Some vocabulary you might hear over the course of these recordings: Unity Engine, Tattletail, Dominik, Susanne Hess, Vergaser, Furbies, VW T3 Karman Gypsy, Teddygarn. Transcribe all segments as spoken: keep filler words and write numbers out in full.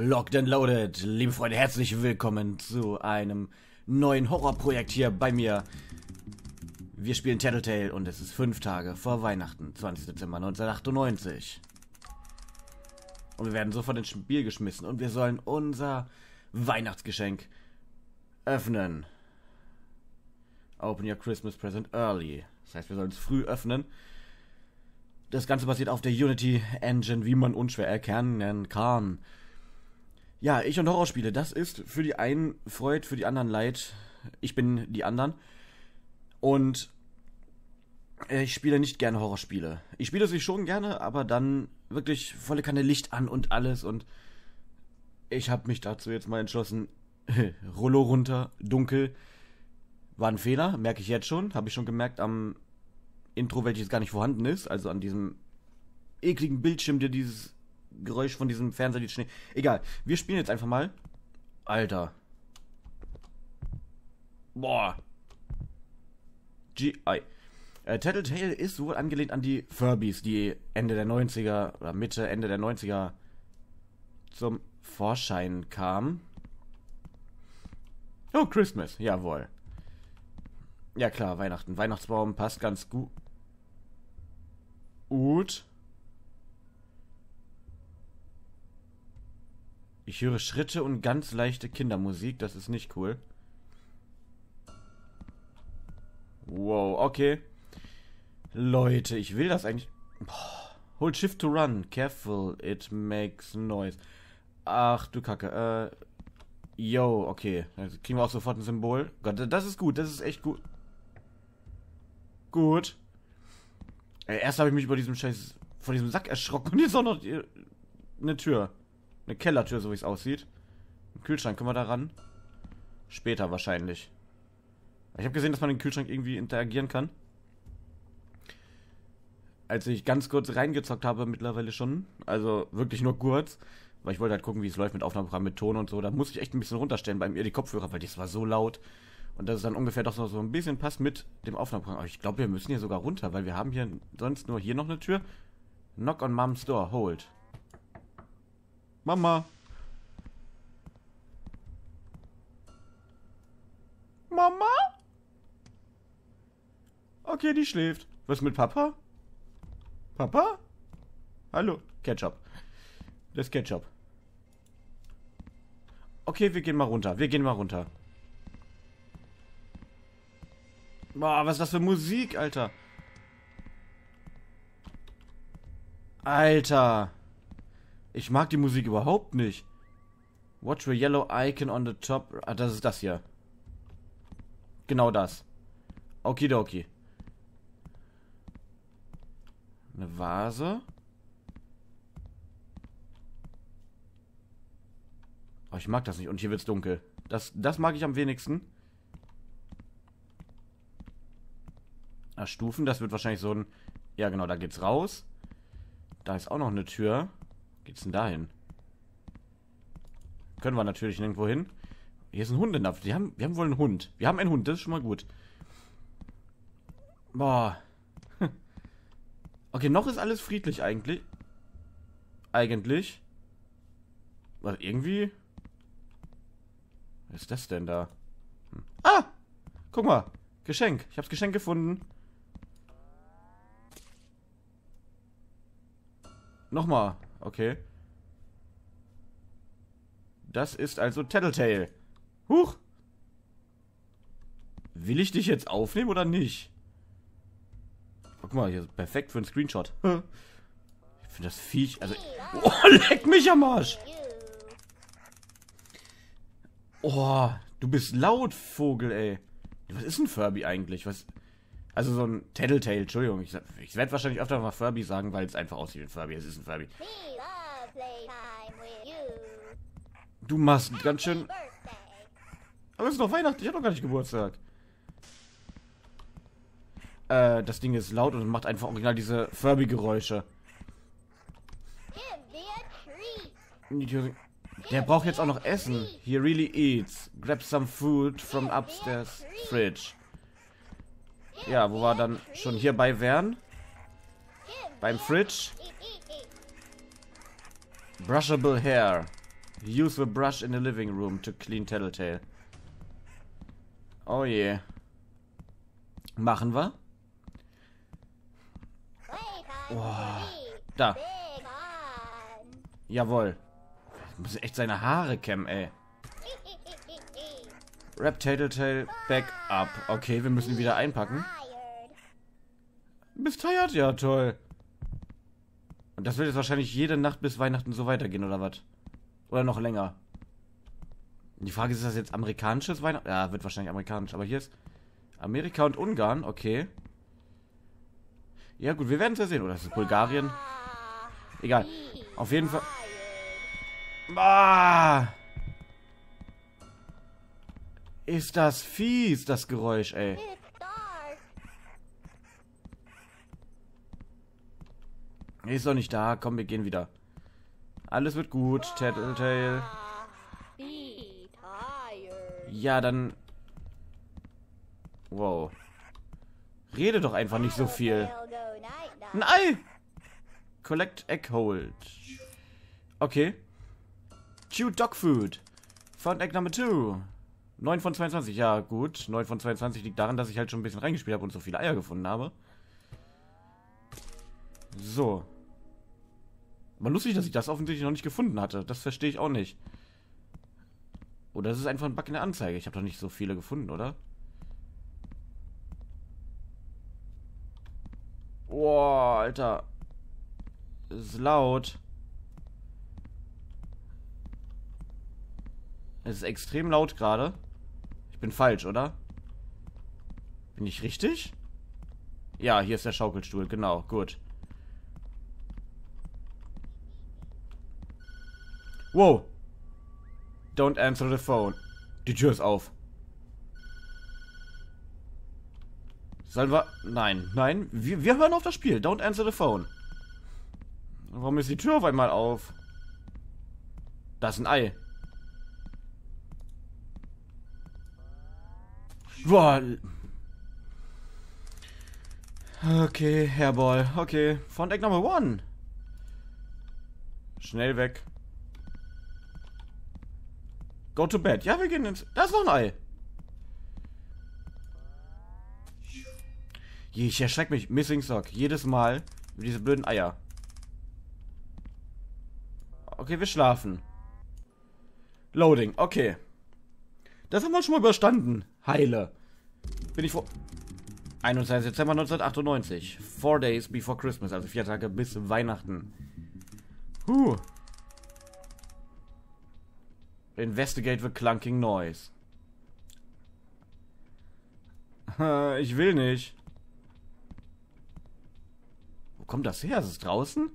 Locked and loaded, liebe Freunde, herzlich willkommen zu einem neuen Horrorprojekt hier bei mir. Wir spielen Tattletail und es ist fünf Tage vor Weihnachten, zwanzigster Dezember neunzehnhundertachtundneunzig. Und wir werden sofort ins Spiel geschmissen und wir sollen unser Weihnachtsgeschenk öffnen. Open your Christmas present early. Das heißt, wir sollen es früh öffnen. Das Ganze basiert auf der Unity Engine, wie man unschwer erkennen kann. Ja, ich und Horrorspiele, das ist für die einen Freud, für die anderen Leid. Ich bin die anderen. Und ich spiele nicht gerne Horrorspiele. Ich spiele sie schon gerne, aber dann wirklich volle Kanne Licht an und alles. Und ich habe mich dazu jetzt mal entschlossen, Rollo runter, dunkel. War ein Fehler, merke ich jetzt schon. Habe ich schon gemerkt am Intro, welches gar nicht vorhanden ist. Also an diesem ekligen Bildschirm, der dieses Geräusch von diesem Fernseher, die Schnee. Egal, wir spielen jetzt einfach mal. Alter. Boah. G I. Äh, Tattletail ist wohl angelehnt an die Furbies, die Ende der neunziger oder Mitte, Ende der neunziger zum Vorschein kamen. Oh, Christmas, jawohl. Ja klar, Weihnachten. Weihnachtsbaum passt ganz gut. Gut. Ich höre Schritte und ganz leichte Kindermusik. Das ist nicht cool. Wow, okay. Leute, ich will das eigentlich... Boah. Hold shift to run. Careful, it makes noise. Ach du Kacke. Äh, yo, okay. Dann kriegen wir auch sofort ein Symbol. Gott, das ist gut. Das ist echt gut. Gut. Erst habe ich mich über diesem Scheiß... Von diesem Sack erschrocken. Und jetzt auch noch die, eine Tür. Eine Kellertür, so wie es aussieht. Ein Kühlschrank, können wir da ran? Später wahrscheinlich. Ich habe gesehen, dass man den Kühlschrank irgendwie interagieren kann. Als ich ganz kurz reingezockt habe, mittlerweile schon. Also wirklich nur kurz. Weil ich wollte halt gucken, wie es läuft mit Aufnahmeprogramm, mit Ton und so. Da musste ich echt ein bisschen runterstellen bei mir die Kopfhörer, weil das war so laut. Und dass es dann ungefähr doch noch so ein bisschen passt mit dem Aufnahmeprogramm. Aber ich glaube, wir müssen hier sogar runter, weil wir haben hier sonst nur hier noch eine Tür. Knock on Mom's Door, hold. Mama. Mama? Okay, die schläft. Was mit Papa? Papa? Hallo? Ketchup. Das Ketchup. Okay, wir gehen mal runter. Wir gehen mal runter. Boah, was ist das für Musik, Alter? Alter. Ich mag die Musik überhaupt nicht. Watch the yellow icon on the top. Ah, das ist das hier. Genau das. Okidoki. Eine Vase. Oh, ich mag das nicht. Und hier wird's dunkel. Das, das mag ich am wenigsten. Ah, Stufen. Das wird wahrscheinlich so ein... Ja, genau. Da geht's raus. Da ist auch noch eine Tür. Geht's denn dahin? Können wir natürlich nirgendwo hin. Hier ist ein Hundenapf. Die haben, wir haben wohl einen Hund. Wir haben einen Hund, das ist schon mal gut. Boah. Okay, noch ist alles friedlich eigentlich. Eigentlich. Was, irgendwie? Was ist das denn da? Hm. Ah! Guck mal. Geschenk. Ich hab's Geschenk gefunden. Nochmal. Okay. Das ist also Tattletail. Huch. Will ich dich jetzt aufnehmen oder nicht? Guck mal, hier ist perfekt für einen Screenshot. Ich finde das Viech... Also, oh, leck mich am Arsch. Oh, du bist laut, Vogel, ey. Was ist ein Furby eigentlich? Was... Also so ein Tattletail, Entschuldigung. Ich, ich werde wahrscheinlich öfter mal Furby sagen, weil es einfach aussieht wie ein Furby. Es ist ein Furby. Du machst ganz schön... Aber es ist doch Weihnachten, ich habe doch gar nicht Geburtstag. Äh, das Ding ist laut und macht einfach original diese Furby-Geräusche. Der braucht jetzt auch noch Essen. He really eats. Grab some food from upstairs fridge. Ja, wo wir dann schon hierbei wären. Beim Fridge. Brushable hair. Use the brush in the living room to clean Tattletail. Oh je. Yeah. Machen wir? Oh, da. Jawohl. Ich muss echt seine Haare kämmen, ey. Wrap Tattletail back up. Okay, wir müssen ihn wieder einpacken. Bist tired? Ja, toll. Und das wird jetzt wahrscheinlich jede Nacht bis Weihnachten so weitergehen, oder was? Oder noch länger. Die Frage ist, ist das jetzt amerikanisches Weihnachten? Ja, wird wahrscheinlich amerikanisch. Aber hier ist Amerika und Ungarn. Okay. Ja gut, wir werden es ja sehen. Oder ist es Bulgarien? Egal. Auf jeden Fall... Ah! Ist das fies, das Geräusch, ey. Ist doch nicht da. Komm, wir gehen wieder. Alles wird gut, Tattletail. Ja, dann... Wow. Rede doch einfach nicht so viel. Ein Ei! Collect egg hold. Okay. Chew dog food. Found egg number two. neun von zweiundzwanzig. Ja, gut. neun von zweiundzwanzig liegt daran, dass ich halt schon ein bisschen reingespielt habe und so viele Eier gefunden habe. So. Aber lustig, dass ich das offensichtlich noch nicht gefunden hatte. Das verstehe ich auch nicht. Oder es ist einfach ein Bug in der Anzeige. Ich habe doch nicht so viele gefunden, oder? Boah, Alter. Ist laut. Es ist extrem laut gerade. Ich bin falsch, oder? Bin ich richtig? Ja, hier ist der Schaukelstuhl. Genau, gut. Wow. Don't answer the phone. Die Tür ist auf. Sollen wir... Nein, nein. Wir, wir hören auf das Spiel. Don't answer the phone. Warum ist die Tür auf einmal auf? Da ist ein Ei. Boah. Okay, Hairball. Okay. Found Egg Number One. Schnell weg. Go to bed. Ja, wir gehen ins... Da ist noch ein Ei. Ich erschrecke mich. Missing Sock. Jedes Mal. Über diese blöden Eier. Okay, wir schlafen. Loading. Okay. Das haben wir schon mal überstanden. Heile. Bin ich vor... einundzwanzigster Dezember neunzehnhundertachtundneunzig. Four days before Christmas. Also vier Tage bis Weihnachten. Huh. Investigate the clunking noise. Ich will nicht. Wo kommt das her? Ist es draußen?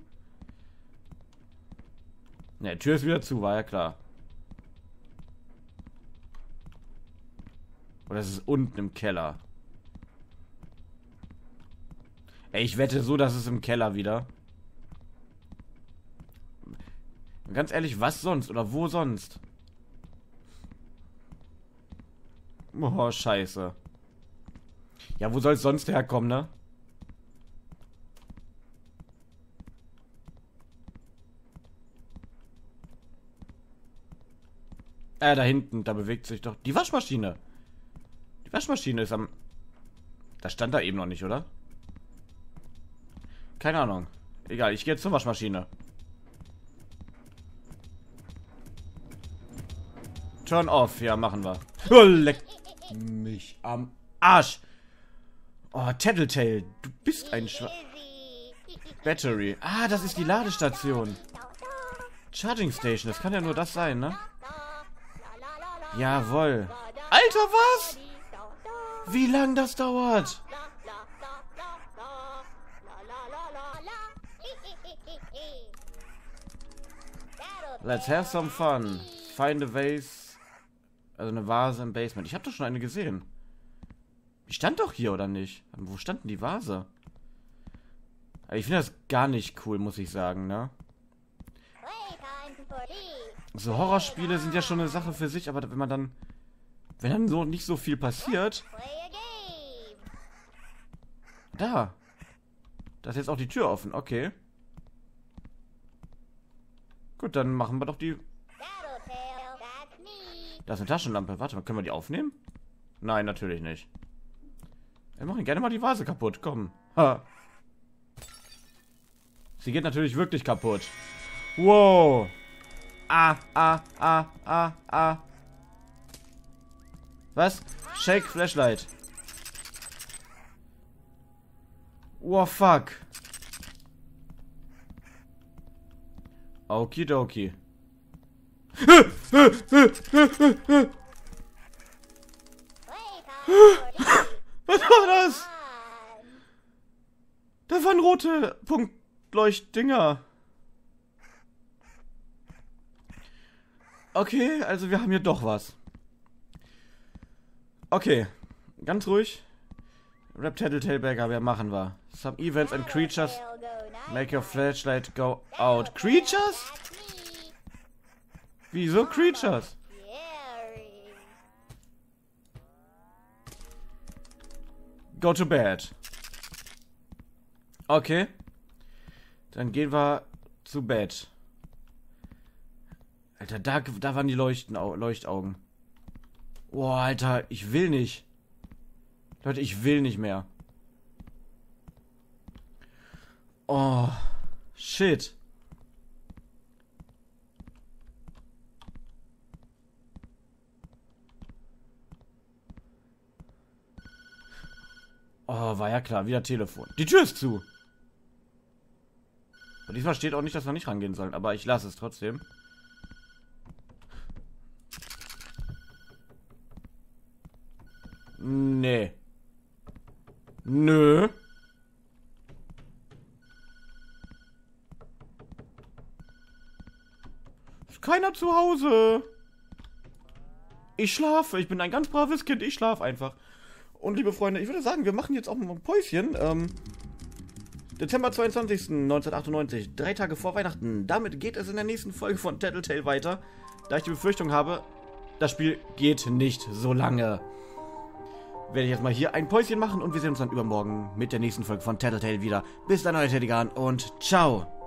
Ne, die Tür ist wieder zu, war ja klar. Oder ist es unten im Keller? Ey, ich wette so, dass es im Keller wieder. Ganz ehrlich, was sonst? Oder wo sonst? Oh, scheiße. Ja, wo soll es sonst herkommen, ne? Äh, da hinten, da bewegt sich doch... Die Waschmaschine! Die Waschmaschine ist am... Das stand da eben noch nicht, oder? Keine Ahnung. Egal, ich gehe jetzt zur Waschmaschine. Turn off. Ja, machen wir. Oh, leck mich am Arsch. Oh, Tattletail, du bist ein Schwa... Battery. Ah, das ist die Ladestation. Charging Station, das kann ja nur das sein, ne? Jawohl. Alter, was? Wie lange das dauert? Let's have some fun. Find a vase. Also eine Vase im Basement. Ich habe doch schon eine gesehen. Die stand doch hier, oder nicht? Wo stand denn die Vase? Also ich finde das gar nicht cool, muss ich sagen, ne? So Horrorspiele sind ja schon eine Sache für sich, aber wenn man dann... Wenn dann so nicht so viel passiert... Da. Da ist jetzt auch die Tür offen, okay. Gut, dann machen wir doch die... Da ist eine Taschenlampe. Warte mal, können wir die aufnehmen? Nein, natürlich nicht. Wir machen gerne mal die Vase kaputt. Komm. Ha. Sie geht natürlich wirklich kaputt. Wow. Ah, ah, ah, ah, ah. Was? Shake Flashlight. Wow, fuck. Okidoki. Was war das? Da waren rote Punktleuchtdinger. Okay, also wir haben hier doch was. Okay, ganz ruhig. Rap Tattletail Bagger, wir machen wir. Some events and creatures make your flashlight go out. Creatures? Wieso Creatures? Go to bed. Okay. Dann gehen wir zu Bett. Alter, da, da waren die Leuchten, Leuchtaugen. Boah, Alter, ich will nicht. Leute, ich will nicht mehr. Oh, shit. Oh, war ja klar, wieder Telefon. Die Tür ist zu. Und diesmal steht auch nicht, dass wir nicht rangehen sollen, aber ich lasse es trotzdem. Nee. Nö. Ist keiner zu Hause. Ich schlafe. Ich bin ein ganz braves Kind. Ich schlafe einfach. Und liebe Freunde, ich würde sagen, wir machen jetzt auch mal ein Päuschen. Ähm, Dezember zweiundzwanzigsten neunzehnhundertachtundneunzig, drei Tage vor Weihnachten. Damit geht es in der nächsten Folge von Tattletail weiter. Da ich die Befürchtung habe, das Spiel geht nicht so lange. Werde ich jetzt mal hier ein Päuschen machen und wir sehen uns dann übermorgen mit der nächsten Folge von Tattletail wieder. Bis dann, euer Teddygarn und ciao.